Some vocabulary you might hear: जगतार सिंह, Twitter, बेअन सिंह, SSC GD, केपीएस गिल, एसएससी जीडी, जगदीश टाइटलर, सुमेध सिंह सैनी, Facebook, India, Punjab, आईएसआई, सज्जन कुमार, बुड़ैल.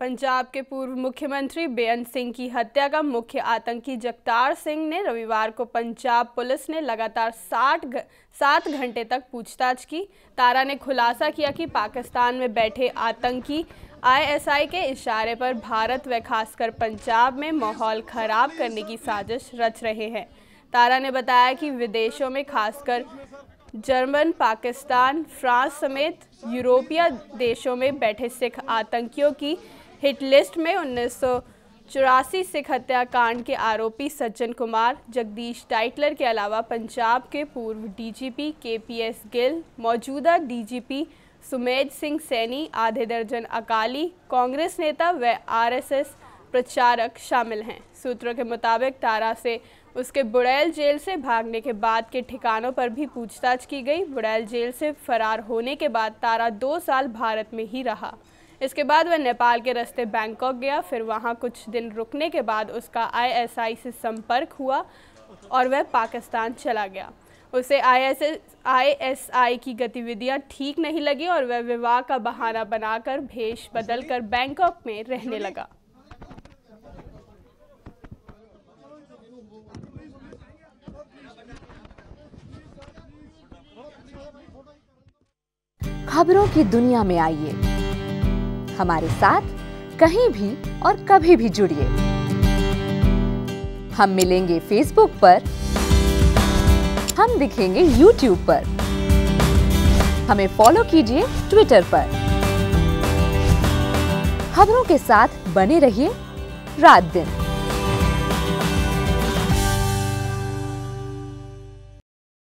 पंजाब के पूर्व मुख्यमंत्री बेअन सिंह की हत्या का मुख्य आतंकी जगतार सिंह ने रविवार को पंजाब पुलिस ने लगातार 7 घंटे तक पूछताछ की। तारा ने खुलासा किया कि पाकिस्तान में बैठे आतंकी आईएसआई के इशारे पर भारत व खासकर पंजाब में माहौल खराब करने की साजिश रच रहे हैं। तारा ने बताया कि विदेशों में खासकर जर्मन, पाकिस्तान, फ्रांस समेत यूरोपीय देशों में बैठे सिख आतंकियों की हिट लिस्ट में 1984 सिख हत्याकांड के आरोपी सज्जन कुमार, जगदीश टाइटलर के अलावा पंजाब के पूर्व डीजीपी केपीएस गिल, मौजूदा डीजीपी सुमेध सिंह सैनी, आधे दर्जन अकाली, कांग्रेस नेता व आरएसएस प्रचारक शामिल हैं। सूत्रों के मुताबिक तारा से उसके बुड़ैल जेल से भागने के बाद के ठिकानों पर भी पूछताछ की गई। बुड़ैल जेल से फरार होने के बाद तारा 2 साल भारत में ही रहा। इसके बाद वह नेपाल के रास्ते बैंकॉक गया, फिर वहां कुछ दिन रुकने के बाद उसका आईएसआई से संपर्क हुआ और वह पाकिस्तान चला गया। उसे आईएसआई की गतिविधियां ठीक नहीं लगी और वह विवाह का बहाना बनाकर भेष बदलकर बैंकॉक में रहने लगा। खबरों की दुनिया में आइए, हमारे साथ कहीं भी और कभी भी जुड़िए। हम मिलेंगे फेसबुक पर, हम दिखेंगे यूट्यूब पर, हमें फॉलो कीजिए ट्विटर पर। खबरों के साथ बने रहिए रात दिन।